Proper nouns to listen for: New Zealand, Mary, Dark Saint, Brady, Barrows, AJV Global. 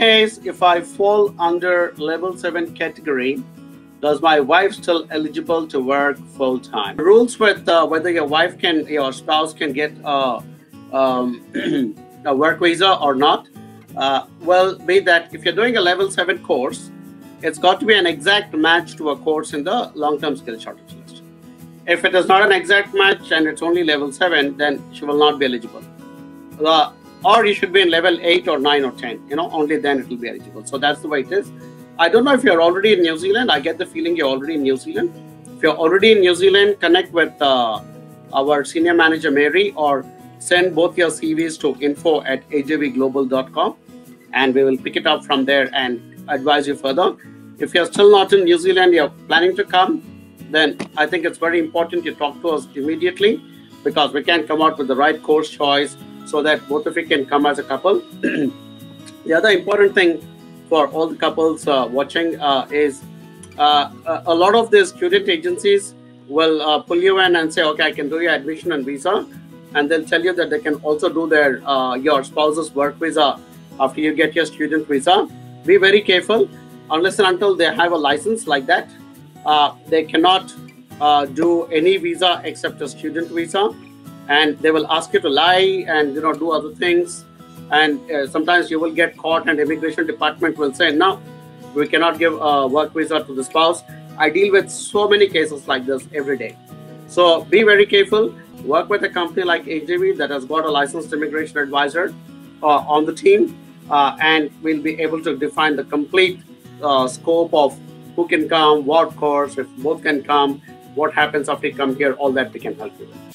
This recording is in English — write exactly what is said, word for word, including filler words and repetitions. case if I fall under level seven category, does my wife still eligible to work full-time? Rules with uh, whether your wife can, your spouse can get uh, um, a work visa or not, uh, well, be that if you're doing a level seven course, it's got to be an exact match to a course in the long-term skill shortage list. If it is not an exact match and it's only level seven, then she will not be eligible. Uh, or you should be in level eight or nine or ten, you know, only then it will be eligible. So that's the way it is. I don't know if you're already in New Zealand. I get the feeling you're already in New Zealand. If you're already in New Zealand, connect with uh, our senior manager, Mary, or send both your C Vs to info at A J V global dot com, and we will pick it up from there and advise you further. If you're still not in New Zealand, you're planning to come, then I think it's very important you talk to us immediately, because we can come out with the right course choice so that both of you can come as a couple. The other important thing for all the couples uh, watching uh, is uh, a lot of the student agencies will uh, pull you in and say, okay, I can do your admission and visa. And they'll tell you that they can also do their uh, your spouse's work visa after you get your student visa. Be very careful. Unless and until they have a license like that, uh, they cannot uh, do any visa except a student visa. And they will ask you to lie and, you know, do other things. And uh, sometimes you will get caught, and immigration department will say, no, we cannot give a work visa to the spouse. I deal with so many cases like this every day. So be very careful. Work with a company like A J V that has got a licensed immigration advisor uh, on the team, uh, and we'll be able to define the complete uh, scope of who can come, what course, if both can come, what happens after you come here, all that we can help you with.